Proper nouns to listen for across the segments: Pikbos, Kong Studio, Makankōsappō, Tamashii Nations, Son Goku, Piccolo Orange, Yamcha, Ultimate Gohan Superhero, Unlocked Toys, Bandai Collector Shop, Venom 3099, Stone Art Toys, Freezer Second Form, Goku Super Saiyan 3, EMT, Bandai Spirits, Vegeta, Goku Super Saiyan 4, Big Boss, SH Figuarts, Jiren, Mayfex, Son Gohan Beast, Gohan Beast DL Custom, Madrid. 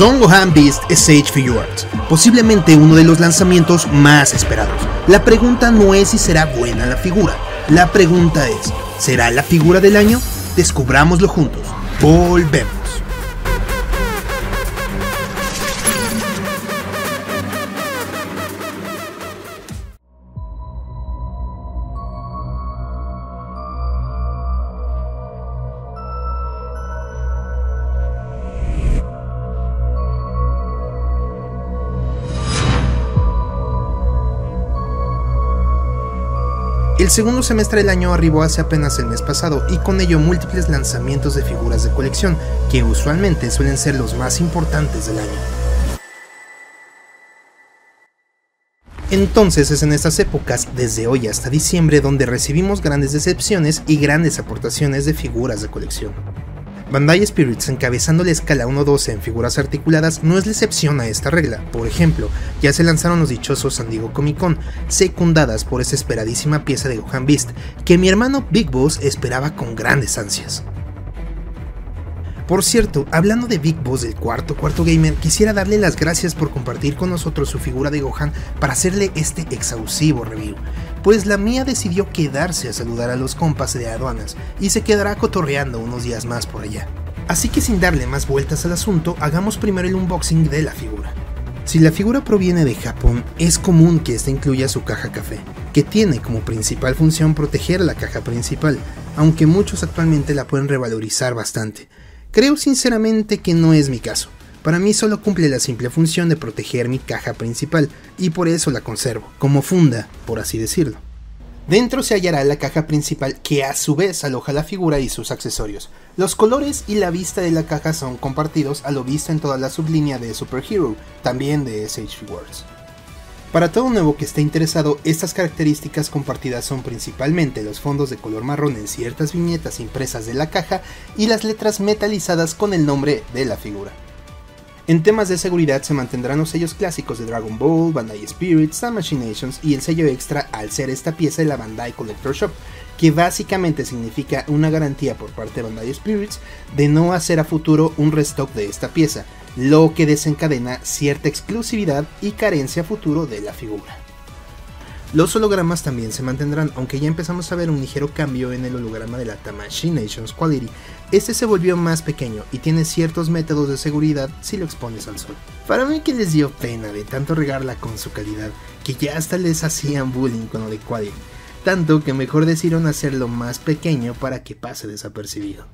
Son Gohan Beast SH Figuarts, posiblemente uno de los lanzamientos más esperados. La pregunta no es si será buena la figura, la pregunta es, ¿será la figura del año? Descubrámoslo juntos. Volvemos. El segundo semestre del año arribó hace apenas el mes pasado y con ello múltiples lanzamientos de figuras de colección, que usualmente suelen ser los más importantes del año. Entonces es en estas épocas, desde hoy hasta diciembre, donde recibimos grandes decepciones y grandes aportaciones de figuras de colección. Bandai Spirits, encabezando la escala 1-12 en figuras articuladas, no es la excepción a esta regla. Por ejemplo, ya se lanzaron los dichosos San Diego Comic Con, secundadas por esa esperadísima pieza de Gohan Beast, que mi hermano Big Boss esperaba con grandes ansias. Por cierto, hablando de Big Boss del cuarto gamer, quisiera darle las gracias por compartir con nosotros su figura de Gohan para hacerle este exhaustivo review, pues la mía decidió quedarse a saludar a los compas de aduanas y se quedará cotorreando unos días más por allá. Así que sin darle más vueltas al asunto, hagamos primero el unboxing de la figura. Si la figura proviene de Japón, es común que esta incluya su caja café, que tiene como principal función proteger la caja principal, aunque muchos actualmente la pueden revalorizar bastante. Creo sinceramente que no es mi caso, para mí solo cumple la simple función de proteger mi caja principal y por eso la conservo, como funda, por así decirlo. Dentro se hallará la caja principal que a su vez aloja la figura y sus accesorios. Los colores y la vista de la caja son compartidos a lo visto en toda la sublínea de Superhero, también de SH Figuarts. Para todo nuevo que esté interesado, estas características compartidas son principalmente los fondos de color marrón en ciertas viñetas impresas de la caja y las letras metalizadas con el nombre de la figura. En temas de seguridad se mantendrán los sellos clásicos de Dragon Ball, Bandai Spirits, Tamashii Nations y el sello extra al ser esta pieza de la Bandai Collector Shop, que básicamente significa una garantía por parte de Bandai Spirits de no hacer a futuro un restock de esta pieza, lo que desencadena cierta exclusividad y carencia futuro de la figura. Los hologramas también se mantendrán, aunque ya empezamos a ver un ligero cambio en el holograma de la Tamashii Nations Quality. Este se volvió más pequeño y tiene ciertos métodos de seguridad si lo expones al sol. Para mí que les dio pena de tanto regarla con su calidad, que ya hasta les hacían bullying con lo de Quality, tanto que mejor decidieron hacerlo más pequeño para que pase desapercibido.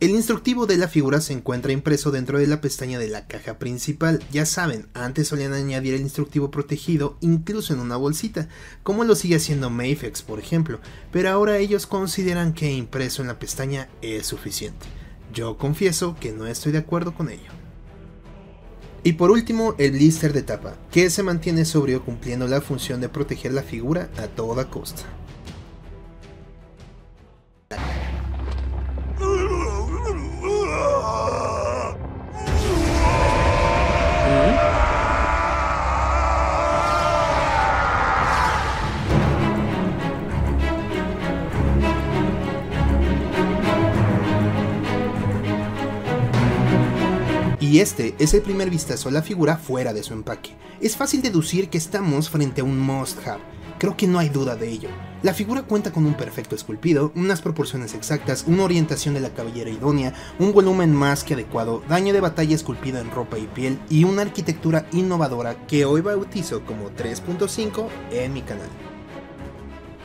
El instructivo de la figura se encuentra impreso dentro de la pestaña de la caja principal. Ya saben, antes solían añadir el instructivo protegido incluso en una bolsita, como lo sigue haciendo Mayfex por ejemplo, pero ahora ellos consideran que impreso en la pestaña es suficiente. Yo confieso que no estoy de acuerdo con ello. Y por último, el blister de tapa, que se mantiene sobrio cumpliendo la función de proteger la figura a toda costa. Y este es el primer vistazo a la figura fuera de su empaque. Es fácil deducir que estamos frente a un must-have, creo que no hay duda de ello. La figura cuenta con un perfecto esculpido, unas proporciones exactas, una orientación de la cabellera idónea, un volumen más que adecuado, daño de batalla esculpido en ropa y piel y una arquitectura innovadora que hoy bautizo como 3.5 en mi canal.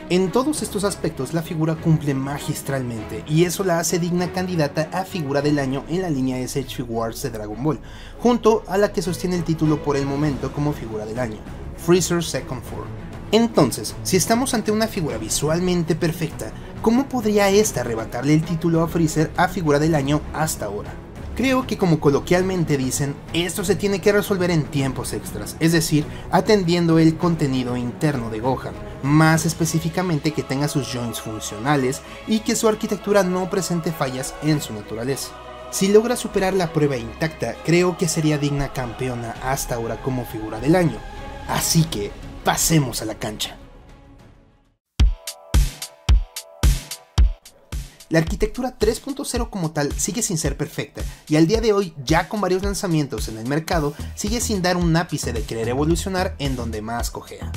En todos estos aspectos la figura cumple magistralmente y eso la hace digna candidata a figura del año en la línea SH Figuarts de Dragon Ball, junto a la que sostiene el título por el momento como figura del año, Freezer Second Form. Entonces, si estamos ante una figura visualmente perfecta, ¿cómo podría esta arrebatarle el título a Freezer a figura del año hasta ahora? Creo que como coloquialmente dicen, esto se tiene que resolver en tiempos extras, es decir, atendiendo el contenido interno de Gohan, más específicamente que tenga sus joints funcionales y que su arquitectura no presente fallas en su naturaleza. Si logra superar la prueba intacta, creo que sería digna campeona hasta ahora como figura del año. Así que, pasemos a la cancha. La arquitectura 3.0 como tal sigue sin ser perfecta y al día de hoy, ya con varios lanzamientos en el mercado, sigue sin dar un ápice de querer evolucionar en donde más cojea.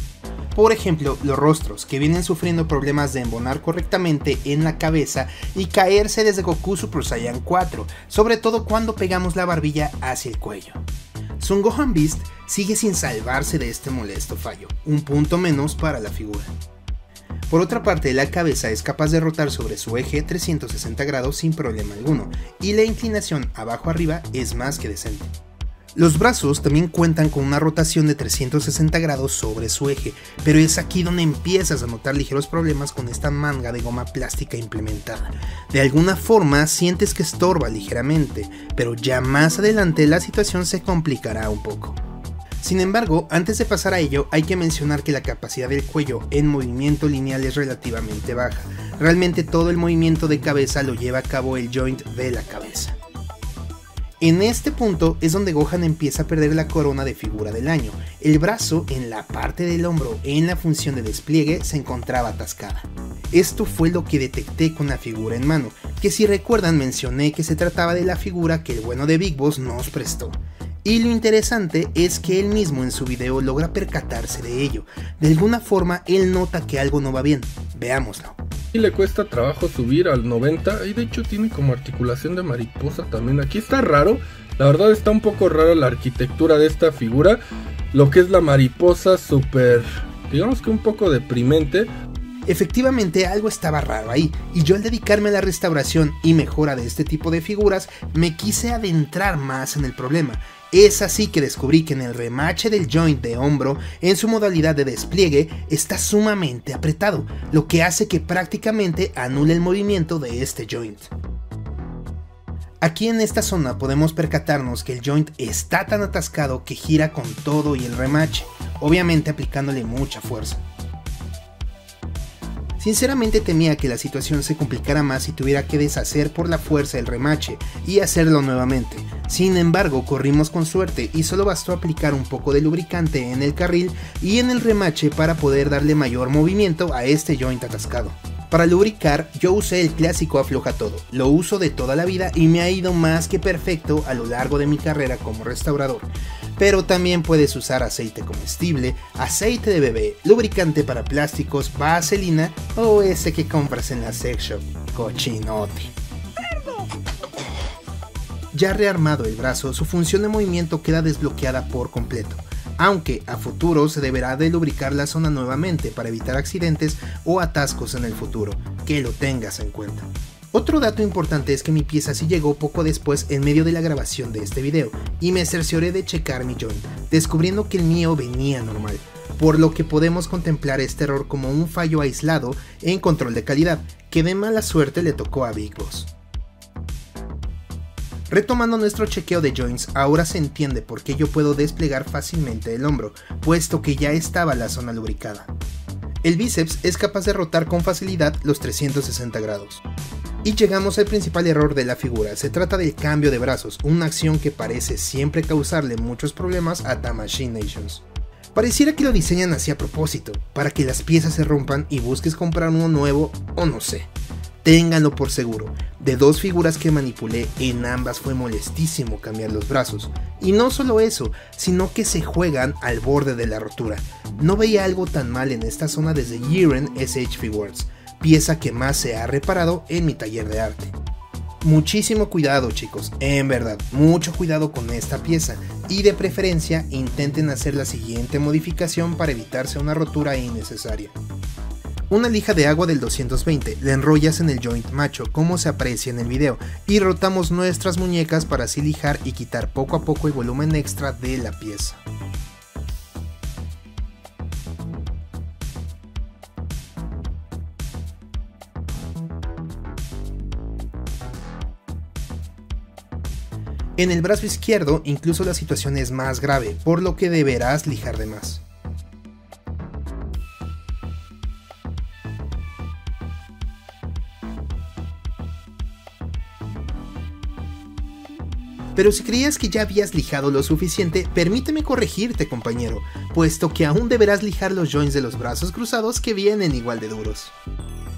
Por ejemplo, los rostros, que vienen sufriendo problemas de embonar correctamente en la cabeza y caerse desde Goku Super Saiyan 4, sobre todo cuando pegamos la barbilla hacia el cuello. Son Gohan Beast sigue sin salvarse de este molesto fallo, un punto menos para la figura. Por otra parte, la cabeza es capaz de rotar sobre su eje 360 grados sin problema alguno, y la inclinación abajo arriba es más que decente. Los brazos también cuentan con una rotación de 360 grados sobre su eje, pero es aquí donde empiezas a notar ligeros problemas con esta manga de goma plástica implementada. De alguna forma sientes que estorba ligeramente, pero ya más adelante la situación se complicará un poco. Sin embargo, antes de pasar a ello, hay que mencionar que la capacidad del cuello en movimiento lineal es relativamente baja. Realmente todo el movimiento de cabeza lo lleva a cabo el joint de la cabeza. En este punto es donde Gohan empieza a perder la corona de figura del año. El brazo en la parte del hombro en la función de despliegue se encontraba atascada. Esto fue lo que detecté con la figura en mano, que si recuerdan mencioné que se trataba de la figura que el bueno de Big Boss nos prestó. Y lo interesante es que él mismo en su video logra percatarse de ello. De alguna forma él nota que algo no va bien, veámoslo. Y le cuesta trabajo subir al 90 y de hecho tiene como articulación de mariposa también. Aquí está raro, la verdad está un poco rara la arquitectura de esta figura, lo que es la mariposa súper, digamos que un poco deprimente. Efectivamente algo estaba raro ahí, y yo al dedicarme a la restauración y mejora de este tipo de figuras, me quise adentrar más en el problema. Es así que descubrí que en el remache del joint de hombro, en su modalidad de despliegue, está sumamente apretado, lo que hace que prácticamente anule el movimiento de este joint. Aquí en esta zona podemos percatarnos que el joint está tan atascado que gira con todo y el remache, obviamente aplicándole mucha fuerza. Sinceramente temía que la situación se complicara más y tuviera que deshacer por la fuerza el remache y hacerlo nuevamente. Sin embargo, corrimos con suerte y solo bastó aplicar un poco de lubricante en el carril y en el remache para poder darle mayor movimiento a este joint atascado. Para lubricar, yo usé el clásico afloja todo, lo uso de toda la vida y me ha ido más que perfecto a lo largo de mi carrera como restaurador. Pero también puedes usar aceite comestible, aceite de bebé, lubricante para plásticos, vaselina o ese que compras en la sex shop, cochinote. Ya rearmado el brazo, su función de movimiento queda desbloqueada por completo, aunque a futuro se deberá de lubricar la zona nuevamente para evitar accidentes o atascos en el futuro, que lo tengas en cuenta. Otro dato importante es que mi pieza sí llegó poco después en medio de la grabación de este video y me cercioré de checar mi joint, descubriendo que el mío venía normal, por lo que podemos contemplar este error como un fallo aislado en control de calidad, que de mala suerte le tocó a Big Boss. Retomando nuestro chequeo de joints, ahora se entiende por qué yo puedo desplegar fácilmente el hombro, puesto que ya estaba la zona lubricada. El bíceps es capaz de rotar con facilidad los 360 grados. Y llegamos al principal error de la figura, se trata del cambio de brazos, una acción que parece siempre causarle muchos problemas a Tamashii Nations. Pareciera que lo diseñan así a propósito, para que las piezas se rompan y busques comprar uno nuevo o no sé. Ténganlo por seguro, de dos figuras que manipulé en ambas fue molestísimo cambiar los brazos. Y no solo eso, sino que se juegan al borde de la rotura. No veía algo tan mal en esta zona desde Jiren SH Figuarts, pieza que más se ha reparado en mi taller de arte. Muchísimo cuidado chicos, en verdad, mucho cuidado con esta pieza y de preferencia intenten hacer la siguiente modificación para evitarse una rotura innecesaria. Una lija de agua del 220 la enrollas en el joint macho como se aprecia en el video y rotamos nuestras muñecas para así lijar y quitar poco a poco el volumen extra de la pieza. En el brazo izquierdo incluso la situación es más grave, por lo que deberás lijar de más. Pero si creías que ya habías lijado lo suficiente, permíteme corregirte compañero, puesto que aún deberás lijar los joints de los brazos cruzados que vienen igual de duros.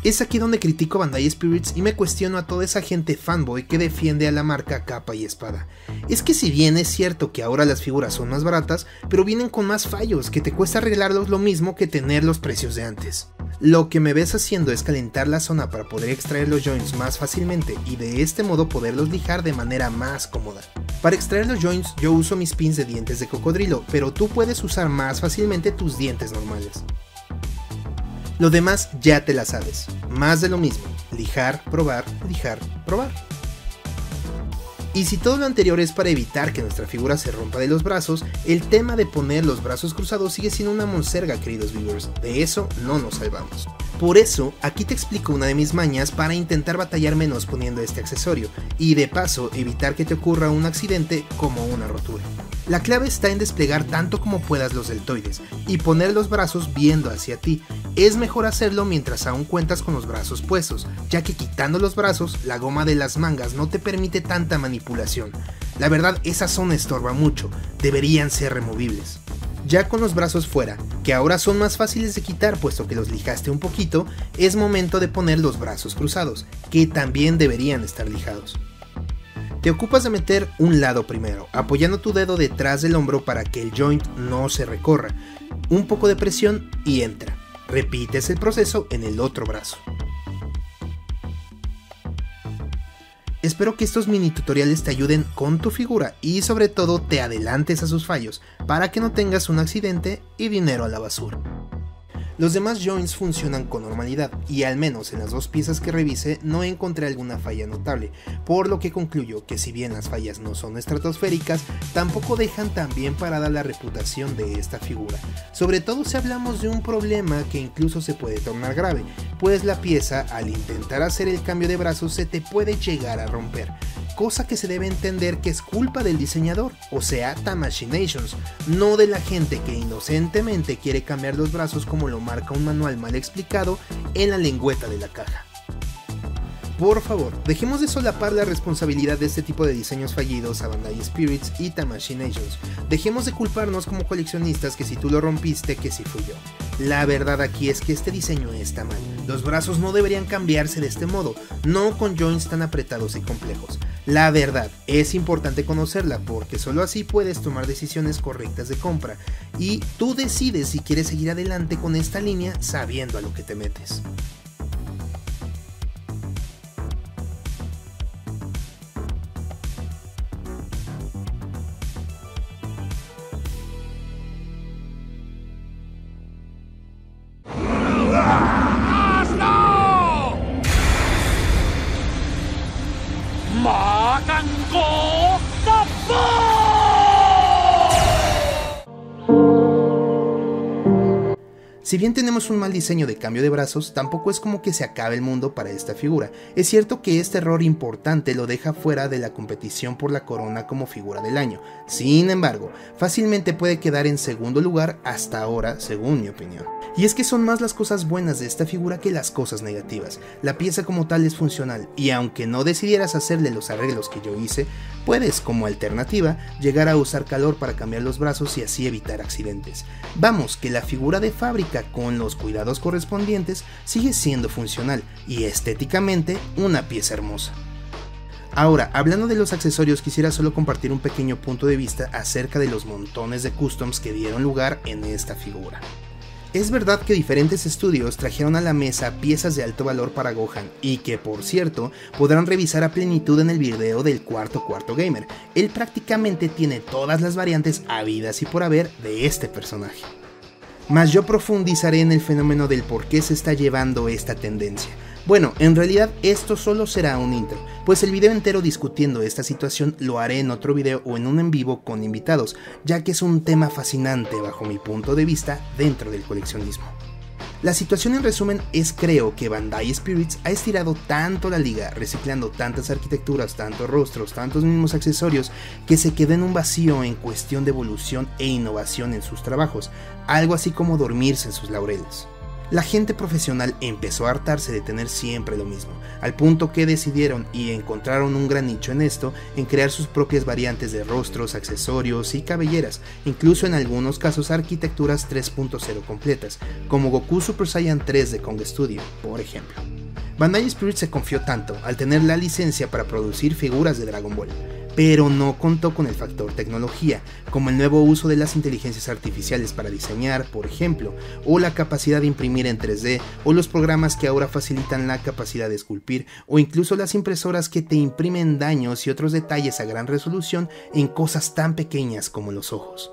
Es aquí donde critico Bandai Spirits y me cuestiono a toda esa gente fanboy que defiende a la marca capa y espada. Es que si bien es cierto que ahora las figuras son más baratas, pero vienen con más fallos que te cuesta arreglarlos lo mismo que tener los precios de antes. Lo que me ves haciendo es calentar la zona para poder extraer los joints más fácilmente y de este modo poderlos lijar de manera más cómoda. Para extraer los joints yo uso mis pins de dientes de cocodrilo, pero tú puedes usar más fácilmente tus dientes normales. Lo demás ya te la sabes, más de lo mismo, lijar, probar. Y si todo lo anterior es para evitar que nuestra figura se rompa de los brazos, el tema de poner los brazos cruzados sigue siendo una monserga, queridos viewers, de eso no nos salvamos. Por eso, aquí te explico una de mis mañas para intentar batallar menos poniendo este accesorio, y de paso evitar que te ocurra un accidente como una rotura. La clave está en desplegar tanto como puedas los deltoides, y poner los brazos viendo hacia ti. Es mejor hacerlo mientras aún cuentas con los brazos puestos, ya que quitando los brazos, la goma de las mangas no te permite tanta manipulación. La verdad, esa zona estorba mucho, deberían ser removibles. Ya con los brazos fuera, que ahora son más fáciles de quitar puesto que los lijaste un poquito, es momento de poner los brazos cruzados, que también deberían estar lijados. Te ocupas de meter un lado primero, apoyando tu dedo detrás del hombro para que el joint no se recorra, un poco de presión y entra. Repites el proceso en el otro brazo. Espero que estos mini tutoriales te ayuden con tu figura y sobre todo te adelantes a sus fallos para que no tengas un accidente y dinero a la basura. Los demás joints funcionan con normalidad y al menos en las dos piezas que revisé no encontré alguna falla notable, por lo que concluyo que si bien las fallas no son estratosféricas, tampoco dejan tan bien parada la reputación de esta figura, sobre todo si hablamos de un problema que incluso se puede tornar grave, pues la pieza al intentar hacer el cambio de brazos se te puede llegar a romper, cosa que se debe entender que es culpa del diseñador, o sea Tamashii Nations, no de la gente que inocentemente quiere cambiar los brazos como lo marca un manual mal explicado en la lengüeta de la caja. Por favor, dejemos de solapar la responsabilidad de este tipo de diseños fallidos a Bandai Spirits y Tamashii Nations. Dejemos de culparnos como coleccionistas que si tú lo rompiste, que si fui yo. La verdad aquí es que este diseño está mal. Los brazos no deberían cambiarse de este modo, no con joints tan apretados y complejos. La verdad, es importante conocerla porque solo así puedes tomar decisiones correctas de compra y tú decides si quieres seguir adelante con esta línea sabiendo a lo que te metes. Si bien tenemos un mal diseño de cambio de brazos, tampoco es como que se acabe el mundo para esta figura. Es cierto que este error importante lo deja fuera de la competición por la corona como figura del año. Sin embargo, fácilmente puede quedar en segundo lugar hasta ahora, según mi opinión. Y es que son más las cosas buenas de esta figura que las cosas negativas. La pieza como tal es funcional y aunque no decidieras hacerle los arreglos que yo hice, puedes como alternativa llegar a usar calor para cambiar los brazos y así evitar accidentes. Vamos, que la figura de fábrica con los cuidados correspondientes sigue siendo funcional y estéticamente una pieza hermosa. Ahora, hablando de los accesorios, quisiera solo compartir un pequeño punto de vista acerca de los montones de customs que dieron lugar en esta figura. Es verdad que diferentes estudios trajeron a la mesa piezas de alto valor para Gohan y que, por cierto, podrán revisar a plenitud en el video del Cuarto Gamer. Él prácticamente tiene todas las variantes habidas y por haber de este personaje. Mas yo profundizaré en el fenómeno del por qué se está llevando esta tendencia. Bueno, en realidad esto solo será un intro, pues el video entero discutiendo esta situación lo haré en otro video o en un en vivo con invitados, ya que es un tema fascinante bajo mi punto de vista dentro del coleccionismo. La situación en resumen es, creo que Bandai Spirits ha estirado tanto la liga, reciclando tantas arquitecturas, tantos rostros, tantos mismos accesorios, que se quedó en un vacío en cuestión de evolución e innovación en sus trabajos, algo así como dormirse en sus laureles. la gente profesional empezó a hartarse de tener siempre lo mismo, al punto que decidieron y encontraron un gran nicho en esto, en crear sus propias variantes de rostros, accesorios y cabelleras, incluso en algunos casos arquitecturas 3.0 completas, como Goku Super Saiyan 3 de Kong Studio, por ejemplo. Bandai Spirits se confió tanto al tener la licencia para producir figuras de Dragon Ball, pero no contó con el factor tecnología, como el nuevo uso de las inteligencias artificiales para diseñar, por ejemplo, o la capacidad de imprimir en 3D, o los programas que ahora facilitan la capacidad de esculpir, o incluso las impresoras que te imprimen daños y otros detalles a gran resolución en cosas tan pequeñas como los ojos.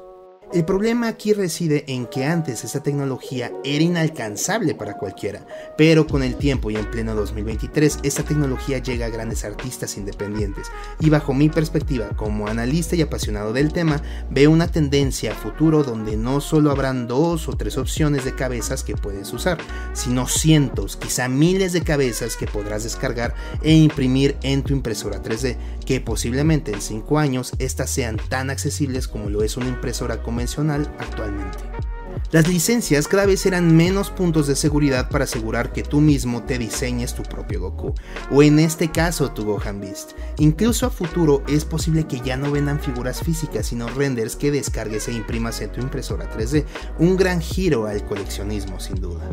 El problema aquí reside en que antes esta tecnología era inalcanzable para cualquiera, pero con el tiempo y en pleno 2023 esta tecnología llega a grandes artistas independientes, y bajo mi perspectiva como analista y apasionado del tema, veo una tendencia a futuro donde no solo habrán 2 o 3 opciones de cabezas que puedes usar, sino cientos, quizá miles de cabezas que podrás descargar e imprimir en tu impresora 3D, que posiblemente en 5 años estas sean tan accesibles como lo es una impresora convencional actualmente. Las licencias cada vez eran menos puntos de seguridad para asegurar que tú mismo te diseñes tu propio Goku, o en este caso tu Gohan Beast. Incluso a futuro es posible que ya no vendan figuras físicas sino renders que descargues e imprimas en tu impresora 3D, un gran giro al coleccionismo sin duda.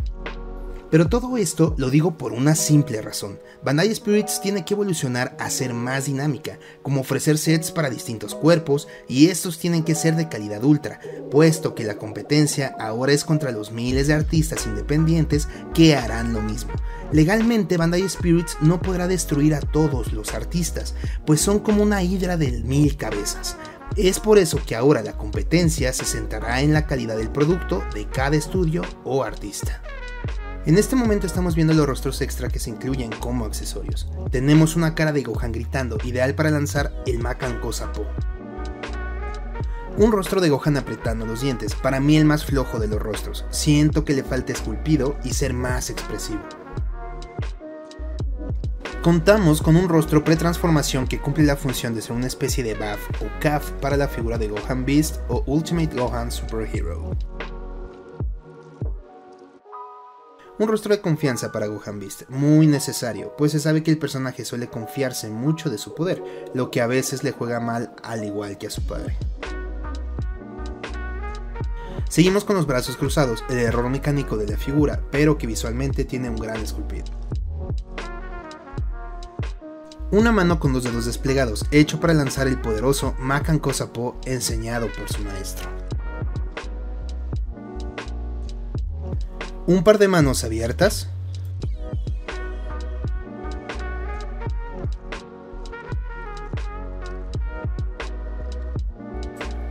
Pero todo esto lo digo por una simple razón, Bandai Spirits tiene que evolucionar a ser más dinámica, como ofrecer sets para distintos cuerpos, y estos tienen que ser de calidad ultra, puesto que la competencia ahora es contra los miles de artistas independientes que harán lo mismo. Legalmente Bandai Spirits no podrá destruir a todos los artistas, pues son como una hidra de 1000 cabezas. Es por eso que ahora la competencia se centrará en la calidad del producto de cada estudio o artista. En este momento estamos viendo los rostros extra que se incluyen como accesorios. Tenemos una cara de Gohan gritando, ideal para lanzar el Makankōsappō. Un rostro de Gohan apretando los dientes, para mí el más flojo de los rostros. Siento que le falta esculpido y ser más expresivo. Contamos con un rostro pretransformación que cumple la función de ser una especie de buff o calf para la figura de Gohan Beast o Ultimate Gohan Superhero. Un rostro de confianza para Gohan Beast, muy necesario, pues se sabe que el personaje suele confiarse mucho de su poder, lo que a veces le juega mal al igual que a su padre. Seguimos con los brazos cruzados, el error mecánico de la figura, pero que visualmente tiene un gran esculpido. Una mano con 2 dedos desplegados, hecho para lanzar el poderoso Makankōsappō enseñado por su maestro. Un par de manos abiertas,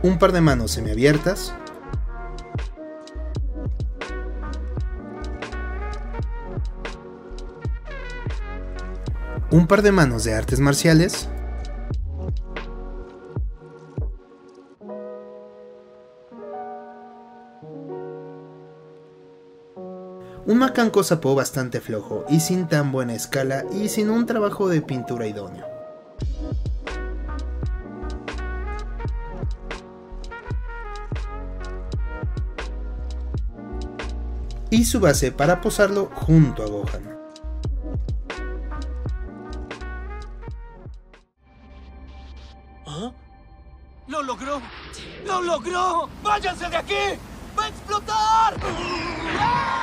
un par de manos semiabiertas, un par de manos de artes marciales, un Makankōsappō bastante flojo y sin tan buena escala y sin un trabajo de pintura idóneo. Y su base para posarlo junto a Gohan. ¿Ah? ¡Lo logró! ¡Lo logró! ¡Váyanse de aquí! ¡Va a explotar! ¡Ah!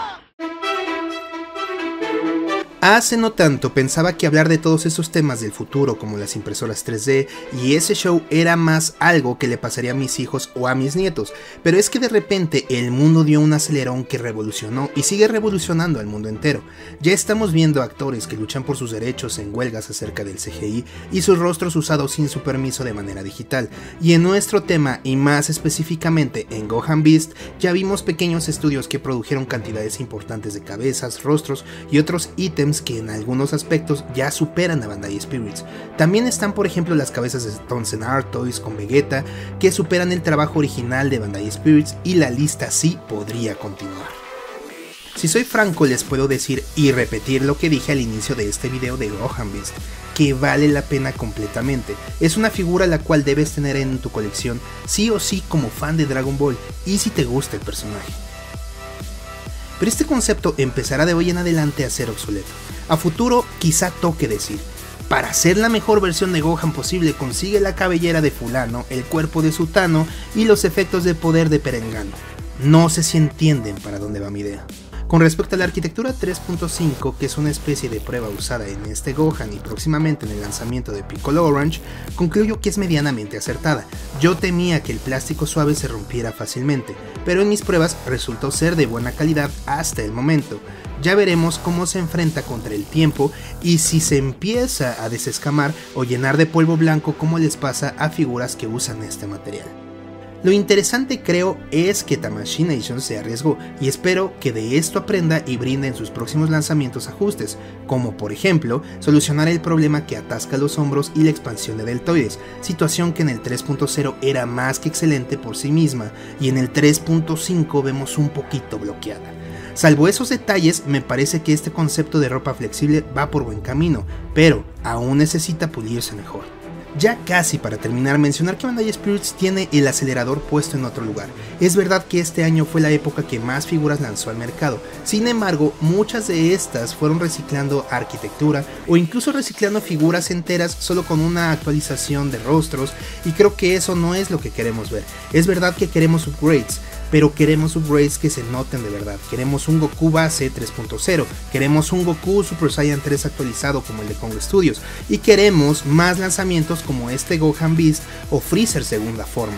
Hace no tanto pensaba que hablar de todos esos temas del futuro como las impresoras 3D y ese show era más algo que le pasaría a mis hijos o a mis nietos, pero es que de repente el mundo dio un acelerón que revolucionó y sigue revolucionando al mundo entero. Ya estamos viendo actores que luchan por sus derechos en huelgas acerca del CGI y sus rostros usados sin su permiso de manera digital, y en nuestro tema y más específicamente en Gohan Beast ya vimos pequeños estudios que produjeron cantidades importantes de cabezas, rostros y otros ítems que en algunos aspectos ya superan a Bandai Spirits. También están por ejemplo las cabezas de Stone Art Toys con Vegeta que superan el trabajo original de Bandai Spirits y la lista sí podría continuar. Si soy franco les puedo decir y repetir lo que dije al inicio de este video de Gohan Beast, que vale la pena completamente, es una figura la cual debes tener en tu colección sí o sí como fan de Dragon Ball y si te gusta el personaje. pero este concepto empezará de hoy en adelante a ser obsoleto. A futuro quizá toque decir: para ser la mejor versión de Gohan posible, consigue la cabellera de fulano, el cuerpo de sutano y los efectos de poder de perengano. No sé si entienden para dónde va mi idea. Con respecto a la arquitectura 3.5, que es una especie de prueba usada en este Gohan y próximamente en el lanzamiento de Piccolo Orange, concluyo que es medianamente acertada. Yo temía que el plástico suave se rompiera fácilmente, pero en mis pruebas resultó ser de buena calidad hasta el momento. Ya veremos cómo se enfrenta contra el tiempo y si se empieza a desescamar o llenar de polvo blanco como les pasa a figuras que usan este material. Lo interesante, creo, es que Tamashii Nations se arriesgó y espero que de esto aprenda y brinde en sus próximos lanzamientos ajustes, como por ejemplo, solucionar el problema que atasca los hombros y la expansión de deltoides, situación que en el 3.0 era más que excelente por sí misma y en el 3.5 vemos un poquito bloqueada. Salvo esos detalles, me parece que este concepto de ropa flexible va por buen camino, pero aún necesita pulirse mejor. Ya casi para terminar, mencionar que Bandai Spirits tiene el acelerador puesto en otro lugar. Es verdad que este año fue la época que más figuras lanzó al mercado, sin embargo muchas de estas fueron reciclando arquitectura o incluso reciclando figuras enteras solo con una actualización de rostros, y creo que eso no es lo que queremos ver. Es verdad que queremos upgrades, pero queremos upgrades que se noten de verdad. Queremos un Goku base 3.0, queremos un Goku Super Saiyan 3 actualizado como el de Kong Studio, y queremos más lanzamientos como este Gohan Beast o Freezer Segunda Forma.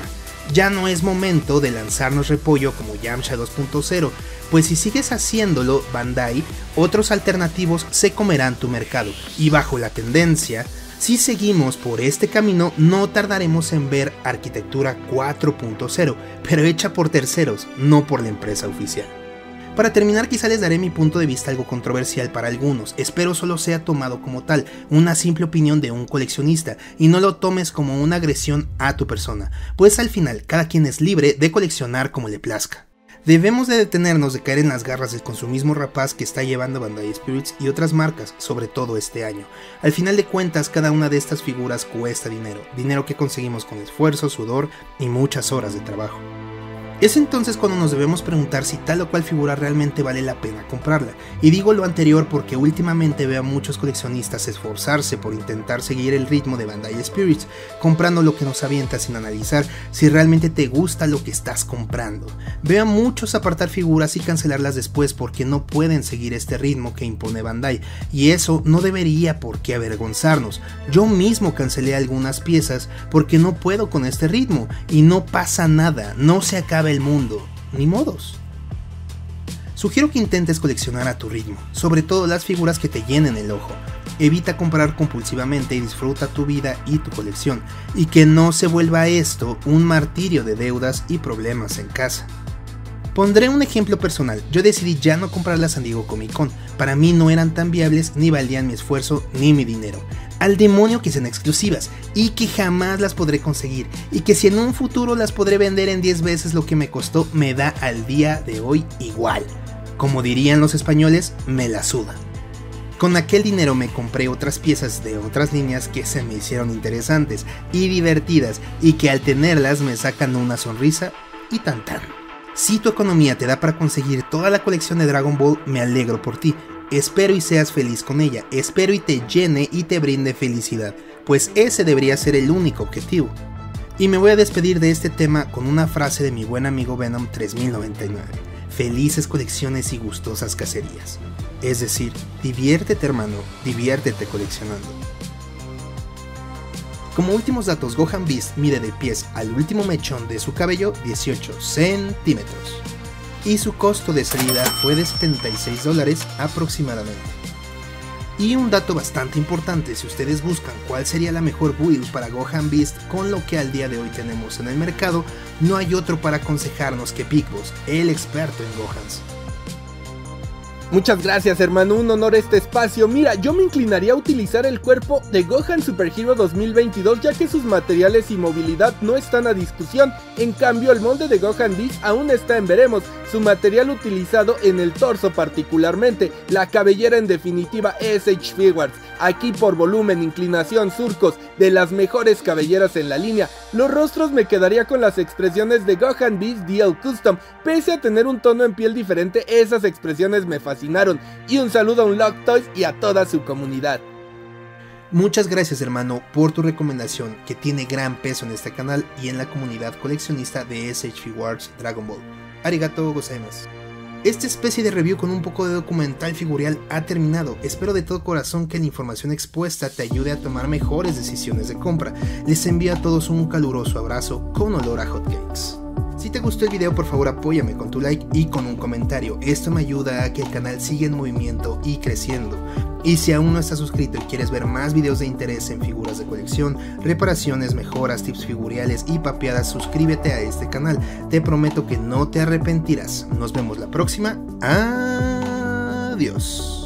Ya no es momento de lanzarnos repollo como Yamcha 2.0, pues si sigues haciéndolo, Bandai, otros alternativos se comerán tu mercado, y bajo la tendencia, si seguimos por este camino, no tardaremos en ver arquitectura 4.0, pero hecha por terceros, no por la empresa oficial. Para terminar, quizá les daré mi punto de vista algo controversial para algunos, espero solo sea tomado como tal, una simple opinión de un coleccionista, y no lo tomes como una agresión a tu persona, pues al final cada quien es libre de coleccionar como le plazca. Debemos de detenernos de caer en las garras del consumismo rapaz que está llevando Bandai Spirits y otras marcas, sobre todo este año. Al final de cuentas, cada una de estas figuras cuesta dinero, dinero que conseguimos con esfuerzo, sudor y muchas horas de trabajo. Es entonces cuando nos debemos preguntar si tal o cual figura realmente vale la pena comprarla, y digo lo anterior porque últimamente veo a muchos coleccionistas esforzarse por intentar seguir el ritmo de Bandai Spirits, comprando lo que nos avienta sin analizar si realmente te gusta lo que estás comprando. Veo a muchos apartar figuras y cancelarlas después porque no pueden seguir este ritmo que impone Bandai, y eso no debería por qué avergonzarnos. Yo mismo cancelé algunas piezas porque no puedo con este ritmo, y no pasa nada, no se acaba el mundo, ni modos. Sugiero que intentes coleccionar a tu ritmo, sobre todo las figuras que te llenen el ojo. Evita comprar compulsivamente y disfruta tu vida y tu colección, y que no se vuelva esto un martirio de deudas y problemas en casa. Pondré un ejemplo personal, yo decidí ya no comprar la San Diego Comic Con, para mí no eran tan viables ni valían mi esfuerzo ni mi dinero. Al demonio que sean exclusivas y que jamás las podré conseguir, y que si en un futuro las podré vender en 10 veces lo que me costó, me da al día de hoy igual. Como dirían los españoles, me la suda. Con aquel dinero me compré otras piezas de otras líneas que se me hicieron interesantes y divertidas, y que al tenerlas me sacan una sonrisa y tan tan. Si tu economía te da para conseguir toda la colección de Dragon Ball, me alegro por ti, espero y seas feliz con ella, espero y te llene y te brinde felicidad, pues ese debería ser el único objetivo. Y me voy a despedir de este tema con una frase de mi buen amigo Venom 3099, felices colecciones y gustosas cacerías, es decir, diviértete hermano, diviértete coleccionando. Como últimos datos, Gohan Beast mide de pies al último mechón de su cabello 18 centímetros y su costo de salida fue de $76 aproximadamente. Y un dato bastante importante, si ustedes buscan cuál sería la mejor build para Gohan Beast con lo que al día de hoy tenemos en el mercado, no hay otro para aconsejarnos que Pikbos, el experto en Gohans. Muchas gracias hermano, un honor este espacio. Mira, yo me inclinaría a utilizar el cuerpo de Gohan Superhero 2022, ya que sus materiales y movilidad no están a discusión. En cambio, el molde de Gohan Beast aún está en veremos, su material utilizado en el torso particularmente, la cabellera en definitiva SH Figuarts. Aquí por volumen, inclinación, surcos, de las mejores cabelleras en la línea. Los rostros me quedaría con las expresiones de Gohan Beast DL Custom. Pese a tener un tono en piel diferente, esas expresiones me fascinaron. Y un saludo a Unlocked Toys y a toda su comunidad. Muchas gracias, hermano, por tu recomendación, que tiene gran peso en este canal y en la comunidad coleccionista de SH Figuarts Dragon Ball. Arigato gozaimasu. Esta especie de review con un poco de documental figurial ha terminado. Espero de todo corazón que la información expuesta te ayude a tomar mejores decisiones de compra. Les envío a todos un caluroso abrazo con olor a hotcakes. Si te gustó el video, por favor apóyame con tu like y con un comentario, esto me ayuda a que el canal siga en movimiento y creciendo. Y si aún no estás suscrito y quieres ver más videos de interés en figuras de colección, reparaciones, mejoras, tips figuriales y papeadas, suscríbete a este canal, te prometo que no te arrepentirás. Nos vemos la próxima, adiós.